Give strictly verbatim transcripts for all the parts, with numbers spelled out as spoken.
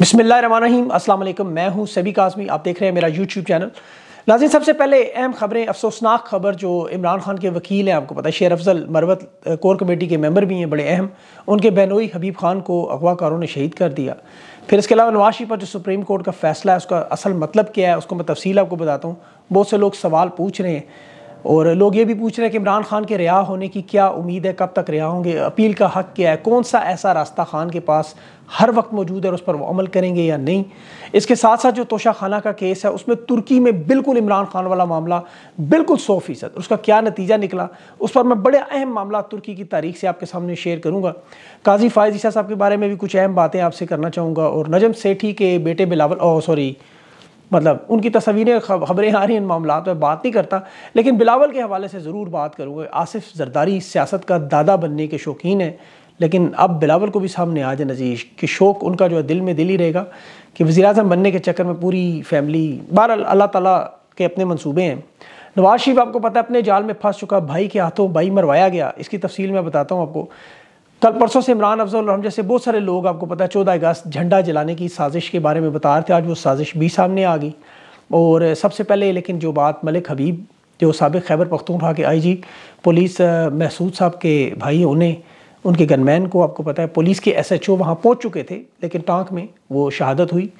बिस्मिल्लाहिर्रहमानिर्रहीम, अस्सलाम वालेकुम। मैं हूं सबी काज़मी, आप देख रहे हैं मेरा यूट्यूब चैनल। नाज़रीन, सबसे पहले अहम खबरें। अफसोसनाक खबर जो इमरान खान के वकील हैं, आपको पता है, शेर अफजल मरवत कोर कमेटी के मेंबर भी हैं बड़े अहम, उनके बहनोई हबीब खान को अगवाकारों ने शहीद कर दिया। फिर इसके अलावा नवाज शरीफ पर जो सुप्रीम कोर्ट का फैसला है, उसका असल मतलब क्या है, उसको मैं तफसील आपको बताता हूँ। बहुत से लोग सवाल पूछ रहे हैं और लोग ये भी पूछ रहे हैं कि इमरान खान के रिहा होने की क्या उम्मीद है, कब तक रिहा होंगे, अपील का हक क्या है, कौन सा ऐसा रास्ता खान के पास हर वक्त मौजूद है और उस पर वो अमल करेंगे या नहीं। इसके साथ साथ जो तोशाखाना का केस है, उसमें तुर्की में बिल्कुल इमरान खान वाला मामला, बिल्कुल सौ फीसद, उसका क्या नतीजा निकला, उस पर मैं बड़े अहम मामला तुर्की की तारीख से आपके सामने शेयर करूँगा। काजी फैज़ ईसा साहब के बारे में भी कुछ अहम बातें आपसे करना चाहूँगा और नजम सेठी के बेटे बिलावल, ओ सॉरी, मतलब उनकी तस्वीरें खबरें आ रही हैं, इन मामलों पर बात नहीं करता, लेकिन बिलावल के हवाले से ज़रूर बात करूँगा। आसिफ जरदारी सियासत का दादा बनने के शौकीन है, लेकिन अब बिलावल को भी सामने आ जाए नजीश कि शौक़ उनका जो है दिल में दिल ही रहेगा कि वज़ीर-ए-आज़म बनने के चक्कर में पूरी फैमिली। बहरहाल अल्लाह ताला के अपने मंसूबे हैं। नवाज शरीफ, आपको पता है, अपने जाल में फंस चुका, भाई के हाथों भाई मरवाया गया, इसकी तफसील मैं बताता हूँ आपको। कल परसों से इमरान अफजल और हम जैसे बहुत सारे लोग, आपको पता है, चौदह अगस्त झंडा जलाने की साजिश के बारे में बता रहे थे, आज वो साजिश भी सामने आ गई। और सबसे पहले लेकिन जो बात, मलिक हबीब जो साबिक़ खैबर पख्तूनख्वा के आई जी पुलिस महसूद साहब के भाई, उन्हें उनके गनमैन को, आपको पता है, पुलिस के एस एच ओ वहाँ पहुँच चुके थे लेकिन टाँक में वो शहादत हुई।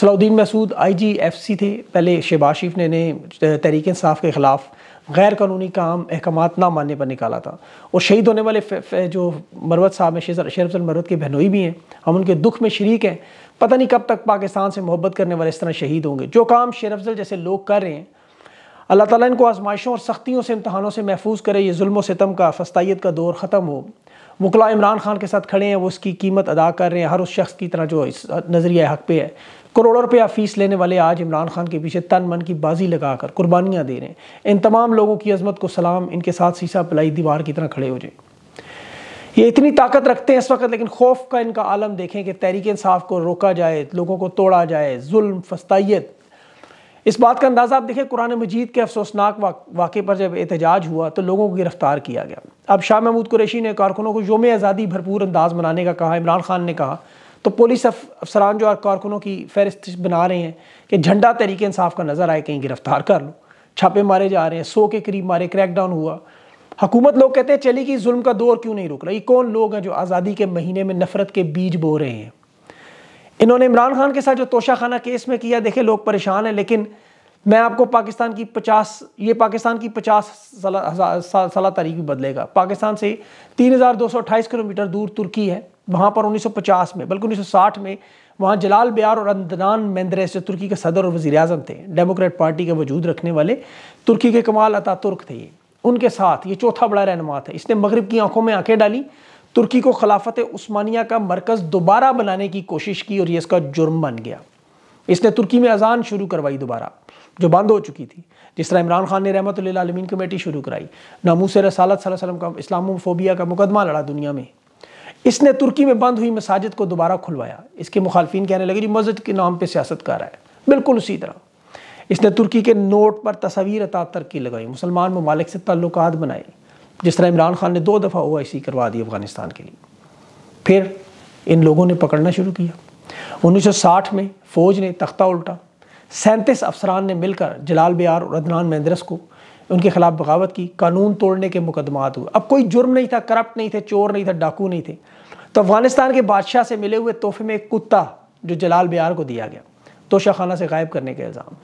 Salahuddin Mehsud I G F C थे, पहले शहबाज शरीफ ने इन्हें तहरीक इंसाफ के ख़िलाफ़ गैर कानूनी काम अहकाम ना मानने पर निकाला था। और शहीद होने वाले फे, फे, जो मरवत साहब हैं, शेर अफजल मरवत के बहनोई भी हैं, हम उनके दुख में शरीक हैं। पता नहीं कब तक पाकिस्तान से मोहब्बत करने वाले इस तरह शहीद होंगे। जो काम शेर अफजल जैसे लोग कर रहे हैं, अल्लाह ताला इनको आजमाइशों और सख्तियों से, इम्तहानों से महफूज करे। ये जुल्म सितम का, फस्तायत का दौर ख़त्म हो। वकला इमरान खान के साथ खड़े हैं, वो इसकी कीमत अदा कर रहे हैं, हर उस शख्स की तरह जो इस नज़रिया हक़ पे है। करोड़ों रुपया फीस लेने वाले आज इमरान खान के पीछे तन मन की बाजी लगाकर कुर्बानियाँ दे रहे हैं। इन तमाम लोगों की अजमत को सलाम, इनके साथ शीशा पिलाई दीवार की तरह खड़े हो जाए। ये इतनी ताकत रखते हैं इस वक्त, लेकिन खौफ का इनका आलम देखें कि तहरीक इंसाफ को रोका जाए, लोगों को तोड़ा जाए, जुल्म फस्तायत। इस बात का अंदाज़ा आप देखें, कुरान मजीद के अफसोसनाक वाक़े पर जब एहतजाज हुआ तो लोगों को गिरफ्तार किया गया। अब शाह महमूद कुरैशी ने कारकुनों को योम आज़ादी भरपूर अंदाज मनाने का कहा, इमरान खान ने कहा, तो पुलिस अफसरान जो कारकुनों की फहरिस्त बना रहे हैं कि झंडा तहरीक इंसाफ का नज़र आए, कहीं गिरफ्तार कर लो। छापे मारे जा रहे हैं, सौ के करीब मारे, क्रैकडाउन हुआ। हुकूमत, लोग कहते हैं चली कि जुल्म का दौर क्यों नहीं रुक रहा। ये कौन लोग हैं जो आज़ादी के महीने में नफरत के बीज बो रहे हैं। इन्होंने इमरान खान के साथ जो तोशाखाना केस में किया, देखे लोग परेशान हैं, लेकिन मैं आपको पाकिस्तान की पचास ये पाकिस्तान की पचास साल तारीख भी बदलेगा। पाकिस्तान से तीन हज़ार दो सौ अट्ठाईस किलोमीटर दूर तुर्की है, वहाँ पर उन्नीस सौ पचास में, बल्कि उन्नीस सौ साठ में, वहाँ जलाल बयार और अदनान मेंदरेस जो तुर्की के सदर और वज़ीर आज़म थे, डेमोक्रेट पार्टी के वजूद रखने वाले, तुर्की के कमाल अतातुर्क थे, उनके साथ ये चौथा बड़ा रहनुमा था। इसने मगरिब की आंखों में आंखें डाली, तुर्की को खिलाफत उस्मानिया का मरकज़ दोबारा बनाने की कोशिश की और ये इसका जुर्म बन गया। इसने तुर्की में अजान शुरू करवाई दोबारा, जो बंद हो चुकी थी, जिस तरह इमरान खान ने रहमतुल्लिल आलमीन कमेटी शुरू कराई, नामूसे रसालत सल्लल्लाहु अलैहि वसल्लम का इस्लामोफोबिया का मुकदमा लड़ा दुनिया में। इसने तुर्की में बंद हुई मसाजिद को दोबारा खुलवाया। इसके मुखालफिन कहने लगे जी मस्जिद के नाम पर सियासत कर रहा है। बिल्कुल उसी तरह इसने तुर्की के नोट पर तस्वीर अतातुर्क की लगाई, मुसलमान ममालिक से ताल्लुकात बनाए, जिस तरह इमरान खान ने दो दफ़ा ओ आई सी करवा दी अफगानिस्तान के लिए। फिर इन लोगों ने पकड़ना शुरू किया। उन्नीस सौ साठ में फ़ौज ने तख्ता उल्टा, सैंतीस अफसरान ने मिलकर जलाल बयार और अदनान मेंदरेस को, उनके खिलाफ बगावत की, कानून तोड़ने के मुकदमात हुए। अब कोई जुर्म नहीं था, करप्ट नहीं थे, चोर नहीं था, डाकू नहीं थे। तो अफगानिस्तान के बादशाह से मिले हुए तोहफे में एक कुत्ता जो जलाल बयार को दिया गया, तोशाखाना से गायब करने का इल्ज़ाम।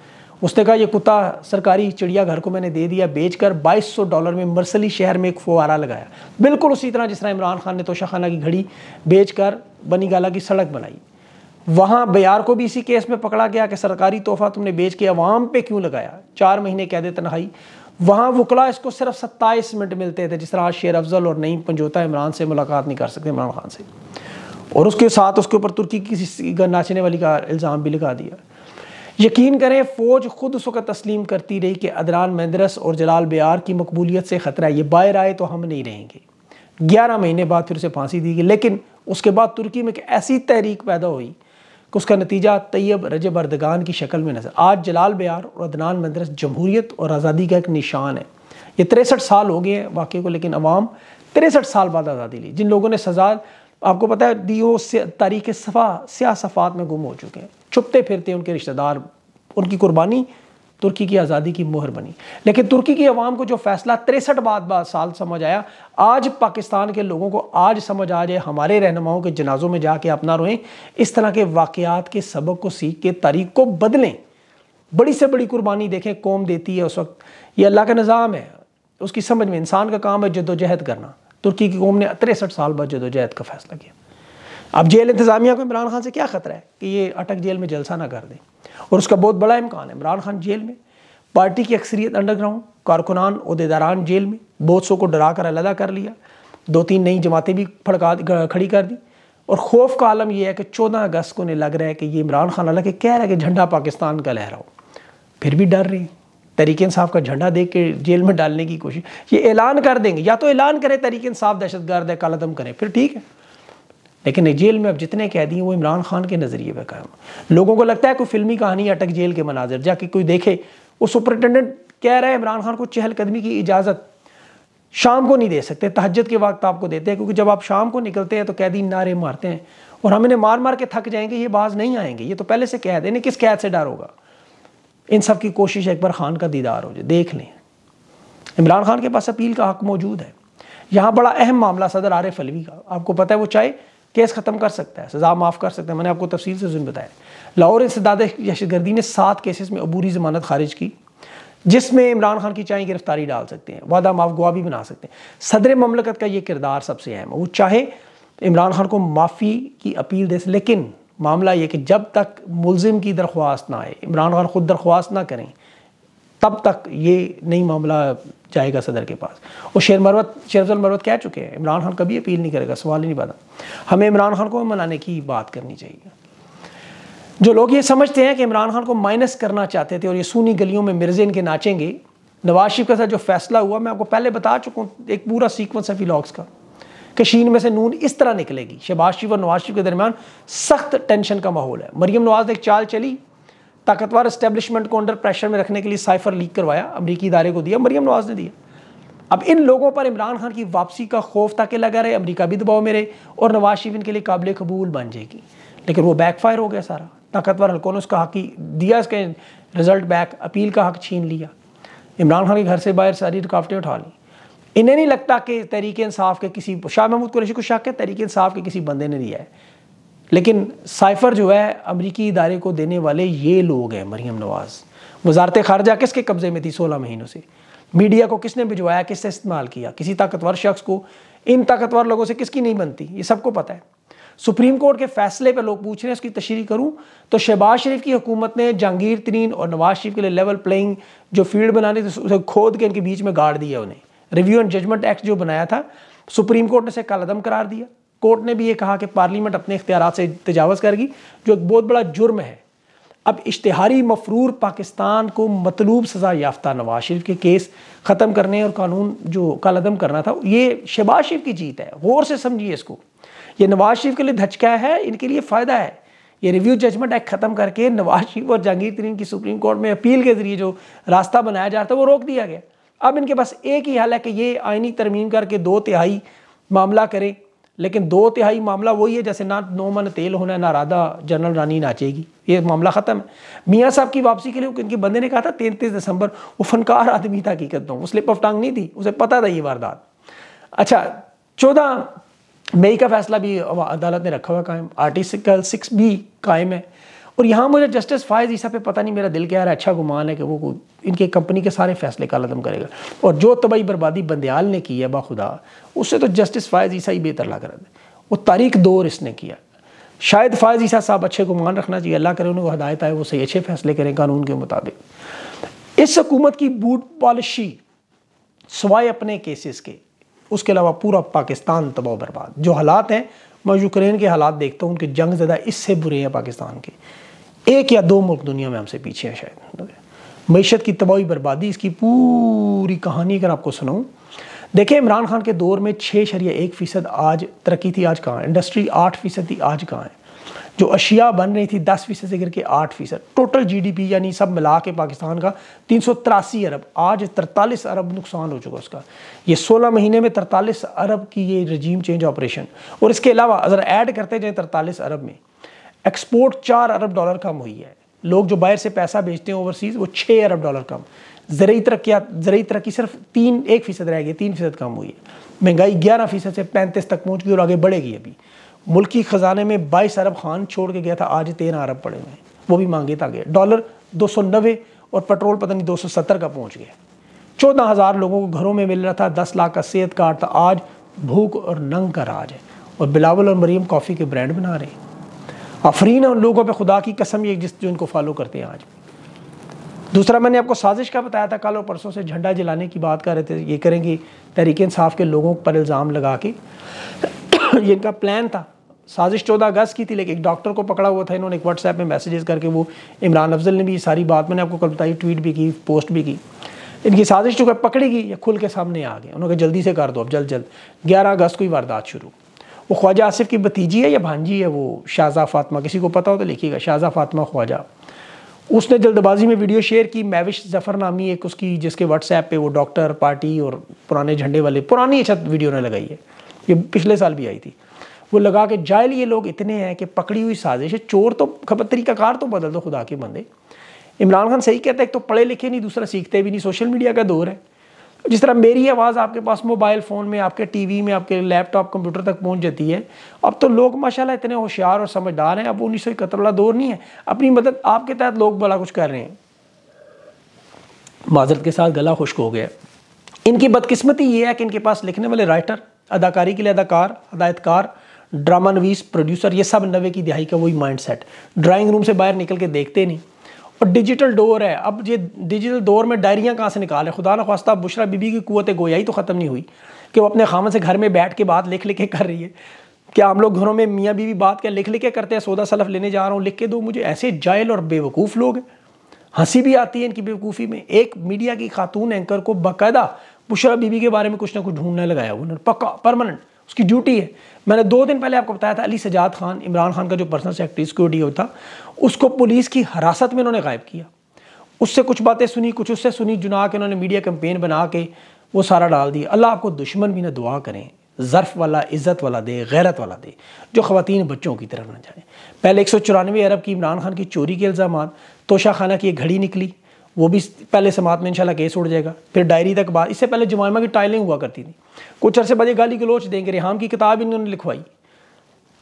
उसने कहा यह कुत्ता सरकारी चिड़ियाघर को मैंने दे दिया, बेचकर बाईस सौ डॉलर में मरसली शहर में एक फुवारा लगाया। बिल्कुल उसी तरह जिस तरह इमरान खान ने तोशाखाना की घड़ी बेचकर बनी गाला की सड़क बनाई। वहाँ बयार को भी इसी केस में पकड़ा गया कि सरकारी तोहफा तुमने बेच के अवाम पे क्यों लगाया, चार महीने कैद तनहाई। वहाँ वकला इसको सिर्फ सत्ताईस मिनट मिलते थे, जिस तरह आज शेर अफजल और नईम पंजोता इमरान से मुलाकात नहीं कर सकते, इमरान खान से। और उसके साथ उसके ऊपर तुर्की की नाचने वाली का इल्ज़ाम भी लगा दिया। यकीन करें, फ़ौज खुद उसको तस्लीम करती रही कि अदनान मेंदरेस और जलाल बयार की मकबूलियत से ख़तरा है, ये बाहर आए तो हम नहीं रहेंगे। ग्यारह महीने बाद फिर उसे फांसी दी गई, लेकिन उसके बाद तुर्की में एक ऐसी तहरीक पैदा हुई, उसका नतीजा तैयब रजब अरदगान की शक्ल में नजर। आज जलाल बयार और अदनान मेंदरेस जमहूरियत और आज़ादी का एक निशान है। ये तिरसठ साल हो गए हैं वाक़े को, लेकिन अवाम तिरसठ साल बाद आज़ादी ली। जिन लोगों ने सजा आपको पता है डी ओ तारीख सफ़ा स्या सफ़ात में गुम हो चुके हैं, छुपते फिरते उनके रिश्तेदार, उनकी कुर्बानी तुर्की की आज़ादी की मोहर बनी। लेकिन तुर्की की आवाम को जो फैसला तिरसठ बाद साल समझ आया, आज पाकिस्तान के लोगों को आज समझ आ जाए, हमारे रहनुमाओं के जनाजों में जाके आप ना रोएं, इस तरह के वाक़यात के सबक को सीख के तारीख को बदलें। बड़ी से बड़ी कुर्बानी देखें कौम देती है उस वक्त, ये अल्लाह का निज़ाम है, उसकी समझ में इंसान का काम है जदोजहद करना। तुर्की की कौम ने तिरसठ साल बाद जदोजहद का फैसला किया। अब जेल इंतज़ामिया को इमरान खान से क्या ख़तरा है कि ये अटक जेल में जलसा ना कर दें, और उसका बहुत बड़ा इम्कान है। इमरान खान जेल में, पार्टी की अक्सरियत अंडरग्राउंड, कारकुनान उहदेदारान जेल में, बहुत सो को डरा कर अलहदा कर लिया, दो तीन नई जमातें भी फड़का खड़ी कर दी। और खौफ का आलम यह है कि चौदह अगस्त को उन्हें लग रहा है कि ये इमरान खान हालांकि कह रहा है कि झंडा पाकिस्तान का लहराओ, फिर भी डर रहे हैं, तहरीक-ए- इंसाफ का झंडा देख के जेल में डालने की कोशिश। ये ऐलान कर देंगे, या तो ऐलान करें तहरीक इंसाफ दहशतगर्द है काला दम करें, फिर ठीक है। लेकिन जेल में अब जितने कैदी हैं वो इमरान खान के नज़रिए पर कायम। लोगों को लगता है कोई फिल्मी कहानी, अटक जेल के मनाजिर जाके कोई देखे। वो सुपरिटेंडेंट कह रहा है इमरान खान को चहलकदमी की इजाज़त शाम को नहीं दे सकते, तहज्जुद के वक्त आपको देते हैं, क्योंकि जब आप शाम को निकलते हैं तो कैदी नारे मारते हैं और हम इन्हें मार मार के थक जाएंगे, ये बाज नहीं आएंगे, ये तो पहले से कैद है, इन्हें किस कैद से डर होगा। इन सब की कोशिश एक बार खान का दीदार हो जाए, देख लें। इमरान खान के पास अपील का हक मौजूद है। यहाँ बड़ा अहम मामला सदर आरिफ अलवी का, आपको पता है वो चाहे केस ख़त्म कर सकता है, सजा माफ़ कर सकता है, मैंने आपको तफसील से जुर्म बताया। लाहौर इंसदाद दहशतगर्दी ने सात केसेस में अबूरी ज़मानत खारिज की, जिसमें इमरान खान की चाहे गिरफ्तारी डाल सकते हैं, वादा माफ़ गुआ भी बना सकते हैं। सदर ममलकत का ये किरदार सबसे अहम है, वो चाहे इमरान खान को माफ़ी की अपील दे, लेकिन मामला ये कि जब तक मुलजिम की दरख्वास्त ना आए, इमरान खान ख़ुद दरख्वास्त ना करें, तब तक ये नहीं मामला जाएगा सदर के पास। और शेर मरवत शेर अफजल मरवत कह चुके हैं इमरान खान कभी अपील नहीं करेगा, सवाल ही नहीं बना। हमें इमरान खान को मनाने की बात करनी चाहिए। जो लोग ये समझते हैं कि इमरान खान को माइनस करना चाहते थे और ये सूनी गलियों में मिर्जे इनके नाचेंगे, नवाज शरीफ के साथ जो फैसला हुआ, मैं आपको पहले बता चुका हूँ एक पूरा सीक्वेंस है व्लॉग्स का, कि शीन में से नून इस तरह निकलेगी। शहबाज शरीफ और नवाज शरीफ के दरमियान सख्त टेंशन का माहौल है। मरीम नवाज ने एक चाल चली, ताकतवर इस्टेब्लिशमेंट को अंडर प्रेशर में रखने के लिए साइफर लीक करवाया, अमरीकी इदारे को दिया, मरीम नवाज ने दिया। अब इन लोगों पर इमरान खान की वापसी का खौफ था कि लगा रहे, अमरीका भी दबाव में रहे और नवाज शरीफ इनके लिए काबिल कबूल बन जाएगी, लेकिन वो बैकफायर हो गया सारा। ताकतवर हल्कों ने उसका हक ही दिया, इसके रिजल्ट बैक, अपील का हक छीन लिया, इमरान खान के घर से बाहर सारी रुकावटें उठा लीं। इन्हें नहीं लगता कि तहरीक इंसाफ के किसी, शाह महमूद कुरैशी को शक है तहरीक इंसाफ के किसी बंदे ने दिया है, लेकिन साइफर जो है अमरीकी इदारे को देने वाले ये लोग हैं। मरीम नवाज, वजारत खारजा किसके कब्ज़े में थी सोलह महीनों से, मीडिया को किसने भिजवाया, किससे इस्तेमाल किया, किसी ताकतवर शख्स को, इन ताकतवर लोगों से किसकी नहीं बनती, ये सबको पता है। सुप्रीम कोर्ट के फैसले पर लोग पूछ रहे हैं, उसकी तशरीह करूं तो शहबाज शरीफ की हुकूमत ने जहांगीर तरीन और नवाज शरीफ के लिए लेवल प्लेइंग जो फील्ड बनाने थी उसे खोद के इनके बीच में गाड़ दिया। उन्हें रिव्यू एंड जजमेंट एक्ट जो बनाया था, सुप्रीम कोर्ट ने इसे कालादम करार दिया। कोर्ट ने भी ये कहा कि पार्लियामेंट अपने इख्तियारात से तजावज़ करेगी, जो एक बहुत बड़ा जुर्म है। अब इश्तिहारी मफरूर पाकिस्तान को मतलूब सज़ा याफ्ता नवाज शरीफ के केस ख़त्म करने और कानून जो कालादम करना था, ये शहबाज शरीफ की जीत है। गौर से समझिए इसको, ये नवाज शरीफ के लिए धचका है, इनके लिए फ़ायदा है। ये रिव्यू जजमेंट एक्ट ख़त्म करके नवाज शरीफ और जहांगीर तरीन की सुप्रीम कोर्ट में अपील के ज़रिए जो रास्ता बनाया जा रहा था वो रोक दिया गया। अब इनके पास एक ही हल है कि ये आइनी तरमीम करके दो तिहाई मामला करें, लेकिन दो तिहाई मामला वही है जैसे ना नौ मन तेल होना है, ना राधा जनरल रानी नाचेगी, ये मामला ख़त्म है। मियाँ साहब की वापसी के लिए उनके बंदे ने कहा था तैंतीस दिसंबर, वो फनकार आदमी था हकीकत में, वो स्लिप ऑफ टंग नहीं थी, उसे पता था ये वारदात। अच्छा, चौदह मई का फैसला भी अदालत ने रखा हुआ कायम, आर्टिकल सिक्स भी कायम है। और यहाँ मुझे जस्टिस फ़ाइज़ ईसा पे पता नहीं मेरा दिल क्या है, अच्छा गुमान है कि वो इनके कंपनी के सारे फैसले कालादम करेगा, और जो तबाही बर्बादी बंदयाल ने की है बाखुदा, उससे तो जस्टिस फ़ाइज़ ईसा ही बेहतर लग रहा था। वो तारीख दौर इसने किया, शायद फ़ाइज़ ईसा साहब अच्छे गुमान रखना चाहिए, अल्लाह करे उन्हें हदायत आए, वो सही अच्छे फैसले करें कानून के मुताबिक। इस हकूमत की बूट पॉलिशी सवाए अपने केसेस के, उसके अलावा पूरा पाकिस्तान तबाह बर्बाद। जो हालात हैं, मैं यूक्रेन के हालात देखता हूँ, उनके जंग ज़्यादा इससे बुरे हैं पाकिस्तान के, एक या दो मुल्क दुनिया में हमसे पीछे हैं शायद। मैशत की तबाही बर्बादी, इसकी पूरी कहानी अगर आपको सुनाऊँ, देखिए इमरान खान के दौर में छः शरिया एक फ़ीसद आज तरक्की थी, आज कहाँ है, इंडस्ट्री आठ फ़ीसद थी, आज कहाँ है, जो अशिया बन रही थी दस फीसद से गिर के आठ फीसद। टोटल जीडीपी यानी सब मिला के पाकिस्तान का तीन सौ तिरासी अरब, आज तरतालीस अरब नुकसान हो चुका उसका। ये सोलह महीने में तरतालीस अरब की ये रजीम चेंज ऑपरेशन। और इसके अलावा अगर ऐड करते जाए तरतालीस अरब में एक्सपोर्ट चार अरब डॉलर कम हुई है। लोग जो बाहर से पैसा बेचते हैं ओवरसीज़ वो छः अरब डॉलर कम। ज़रिए तरक्यात ज़रिए तरक्की सिर्फ तीन एक फ़ीसद रह गई, तीन फ़ीसद कम हुई है। महंगाई ग्यारह फ़ीसद से पैंतीस तक पहुँच गई और आगे बढ़ेगी। अभी मुल्क की ख़जाने में बाईस अरब खान छोड़ के गया था, आज तेरह अरब पड़े हुए हैं, वो भी मांगे था गया। डॉलर दो सौ नब्बे और पेट्रोल पता नहीं दो सौ सत्तर का पहुँच गया। चौदह हज़ार लोगों को घरों में मिल रहा था, दस लाख का सेहत कार्ड था, आज भूख और नंग का राज है। और बिलावल और मरीम कॉफ़ी के ब्रांड बना रहे हैं। आफरीन उन लोगों पे खुदा की कसम ये जिस जो इनको फॉलो करते हैं आज। दूसरा मैंने आपको साजिश का बताया था कल और परसों से, झंडा जलाने की बात कर रहे थे, ये करेंगे तहरीके इंसाफ के लोगों पर इल्ज़ाम लगा के। ये इनका प्लान था, साजिश चौदह अगस्त की थी, लेकिन एक डॉक्टर को पकड़ा हुआ था इन्होंने, एक व्हाट्सएप में मैसेजेस करके। वो इमरान अफजल ने भी सारी बात मैंने आपको कल बताई, ट्वीट भी की, पोस्ट भी की। इनकी साजिश चुका पकड़ेगी या खुल के सामने आ गए। उन्होंने कहा जल्दी से कर दो, अब जल्द जल्द ग्यारह अगस्त को ही वारदात शुरू। वो ख्वाजा आसिफ की भतीजी है या भांजी है, वो शाजा फातिमा, किसी को पता हो तो लिखिएगा, शाजा फातिमा ख्वाजा। उसने जल्दबाजी में वीडियो शेयर की, मैविश जफ़र नामी एक उसकी, जिसके व्हाट्सएप पे वो डॉक्टर पार्टी और पुराने झंडे वाले पुरानी अच्छा वीडियो ने लगाई है, ये पिछले साल भी आई थी, वो लगा के जायल। ये लोग इतने हैं कि पकड़ी हुई साजिश है। चोर तो खबर तरीक़ाकार तो बदल दो खुदा के बंदे। इमरान खान सही कहता है, एक तो पढ़े लिखे नहीं, दूसरा सीखते भी नहीं। सोशल मीडिया का दौर है, जिस तरह मेरी आवाज़ आपके पास मोबाइल फ़ोन में, आपके टीवी में, आपके लैपटॉप कंप्यूटर तक पहुंच जाती है। अब तो लोग माशाल्लाह इतने होशियार और समझदार हैं, अब उन्नीस सौ इकहत्तर वाला दौर नहीं है। अपनी मदद आपके तहत लोग बड़ा कुछ कर रहे हैं। माजरत के साथ गला खुश्क हो गया। इनकी बदकिस्मती ये है कि इनके पास लिखने वाले राइटर, अदाकारी के लिए अदाकार, हदायतकार, ड्रामा नवीस, प्रोड्यूसर, ये सब नब्बे की दहाई का वही माइंड सेट। ड्राइंग रूम से बाहर निकल के देखते नहीं। और डिजिटल दौर है, अब ये डिजिटल दौर में डायरियाँ कहाँ से निकाले। खुदा न ख्वास्ता बुशरा बीबी की कुव्वत गोयाई तो ख़त्म नहीं हुई कि वो अपने खामन से घर में बैठ के बात लिख लिख के कर रही है। क्या हम लोग घरों में मियाँ बीवी बात क्या लिख लिख के करते हैं, सौदा सलफ लेने जा रहा हूँ लिख के दो मुझे। ऐसे जायल और बेवकूफ़ लोग हैं, हंसी भी आती है इनकी बेवकूफ़ी में। एक मीडिया की खातून एंकर को बाकायदा बुशरा बीबी के बारे में कुछ ना कुछ ढूंढने लगाया उन्होंने, पक्का परमानेंट उसकी ड्यूटी है। मैंने दो दिन पहले आपको बताया था, अली सजाद खान, इमरान खान का जो पर्सनल सेक्रेटरी सिक्योरिटी होता, उसको पुलिस की हिरासत में उन्होंने गायब किया। उससे कुछ बातें सुनी, कुछ उससे सुनी, जुना के उन्होंने मीडिया कैंपेन बना के वो सारा डाल दिया। अल्लाह आपको दुश्मन भी ना दुआ करें, ज़र्फ़ वाला, इज़्ज़त वाला दे, गैरत वाला दे, जो ख़वातीन बच्चों की तरफ ना जाए। पहले एक सौ चौरानवे अरब की इमरान खान की चोरी के इल्ज़ाम, तोशाखाना की एक घड़ी निकली, वो भी पहले समात में इंशाल्लाह केस उड़ जाएगा। फिर डायरी तक बात, इससे पहले जमायमा की टाइलें हुआ करती थी, कुछ अरसे बाद गाली गलोच देंगे, रिहाम की किताब इन्होंने लिखवाई।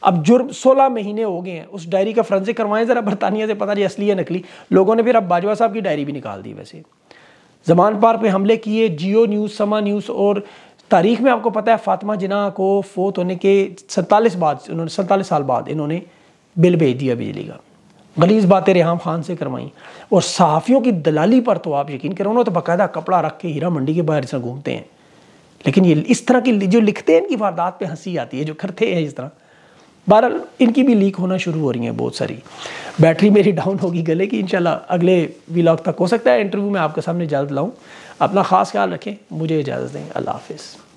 अब जुर्म सोलह महीने हो गए हैं। उस डायरी का फॉरेंसिक करवाएं ज़रा, बरतानिया से पता नहीं असली या नकली। लोगों ने फिर अब बाजवा साहब की डायरी भी निकाल दी। वैसे जमान पार पे हमले किए, जियो न्यूज़, समा न्यूज़ और तारीख में आपको पता है फातिमा जिना को फोत होने के सैंतालीस बाद उन्होंने सैंतालीस साल बाद इन्होंने बिल भेज दिया बिजली का। गलीज़ बातें रेहाम खान से करवाई और सहाफ़ियों की दलाली पर तो आप यकीन करें, उन्होंने तो बाकायदा कपड़ा रख के हीरा मंडी के बाहर से घूमते हैं। लेकिन ये इस तरह की जो लिखते हैं, इनकी वारदात पे हंसी आती है, जो करते हैं इस तरह। बहरहाल इनकी भी लीक होना शुरू हो रही हैं बहुत सारी। बैटरी मेरी डाउन होगी गले की, इंशाल्लाह अगले व्लॉग तक हो सकता है इंटरव्यू में आपके सामने जल्द लाऊँ। अपना ख़ास ख्याल रखें, मुझे इजाज़त दें, अल्लाह हाफिज़।